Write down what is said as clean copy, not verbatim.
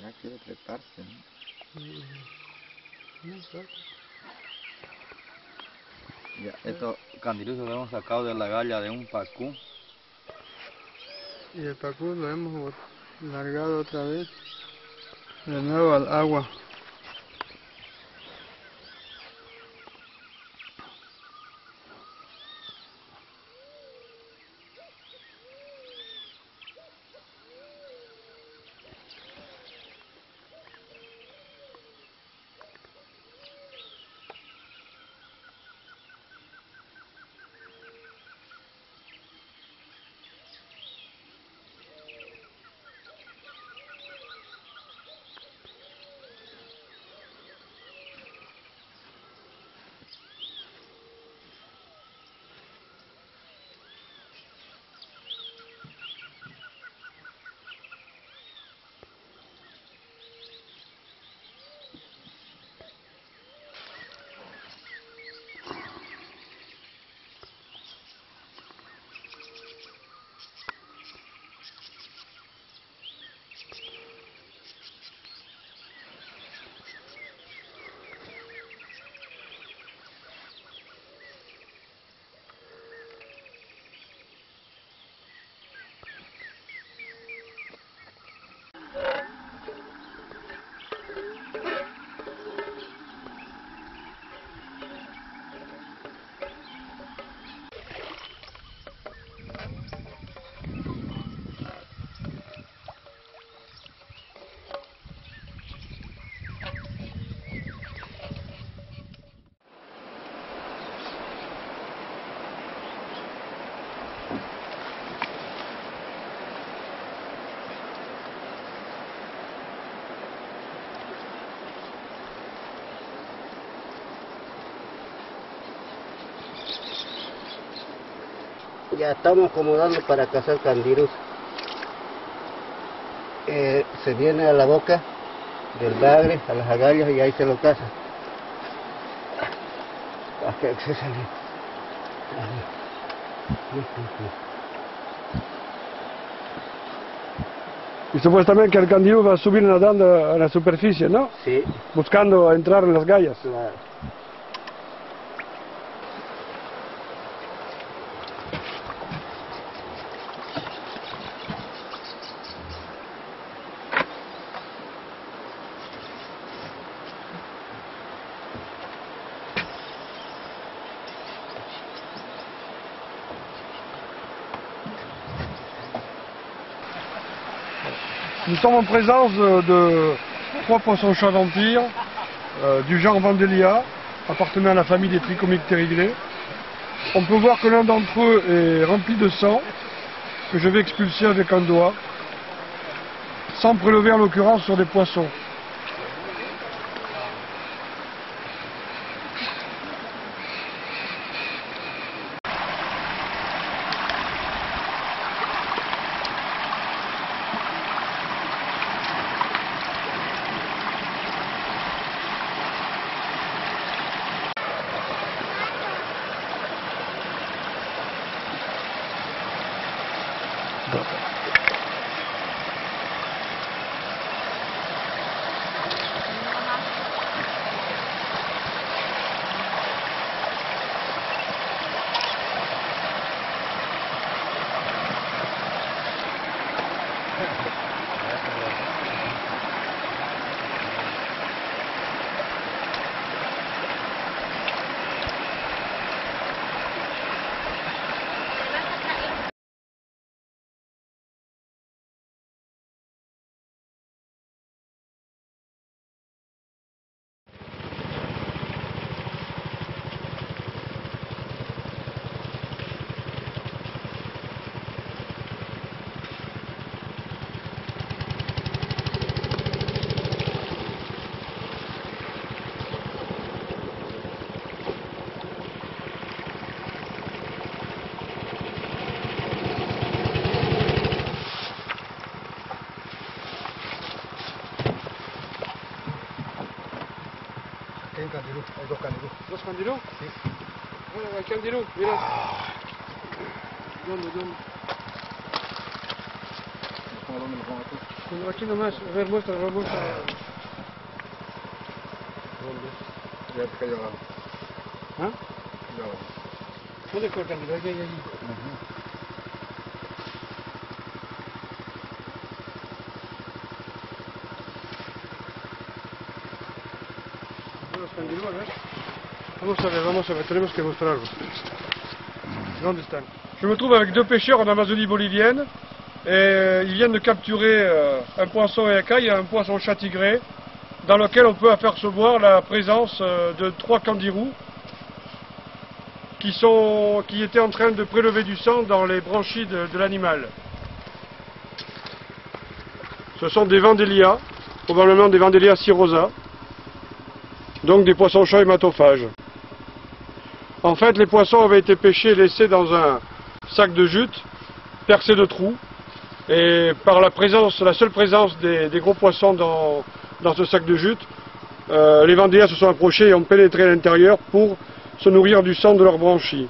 Ahora quiere treparse, ¿no? Ya, estos candiruzos los hemos sacado de la galla de un pacú. Y el pacú lo hemos largado otra vez, de nuevo al agua. Ya estamos acomodando para cazar candirus. Se viene a la boca del bagre, a las agallas, y ahí se lo caza. Hasta que se salió. Y supuestamente que el candirú va a subir nadando a la superficie, ¿no? Sí. Buscando entrar en las gallas. Claro. Nous sommes en présence de trois poissons chat vampires du genre Vandellia, appartenant à la famille des Trichomycteridae. On peut voir que l'un d'entre eux est rempli de sang, que je vais expulser avec un doigt, sans prélever en l'occurrence sur des poissons. Hay dos candirú. ¿Dos candirú? Sí. Bueno, hay candirú, mira. ¿Dónde? ¿Dónde? ¿Dónde lo pongo tú? Aquí nomás, a ver, muéstralo, muéstralo. ¿Dónde? Ya te cayó la. ¿Ah? No. ¿Dónde cortan? Mira, ahí, ahí. Los candiru, a ver. Vamos a ver, tenemos que mostrarlo. ¿Dónde están? Je me trouve avec deux pêcheurs en Amazonie bolivienne. Et ils viennent de capturer un poisson à écailles et un poisson chat tigré, dans lequel on peut apercevoir la présence de trois candirous qui étaient en train de prélever du sang dans les branchies de l'animal. Ce sont des Vandellia, probablement des Vandellia cirrhosa, donc des poissons chats hématophages. En fait, les poissons avaient été pêchés et laissés dans un sac de jute, percé de trous. Et par la seule présence des gros poissons dans ce sac de jute, les Vandellia se sont approchés et ont pénétré à l'intérieur pour se nourrir du sang de leurs branchies.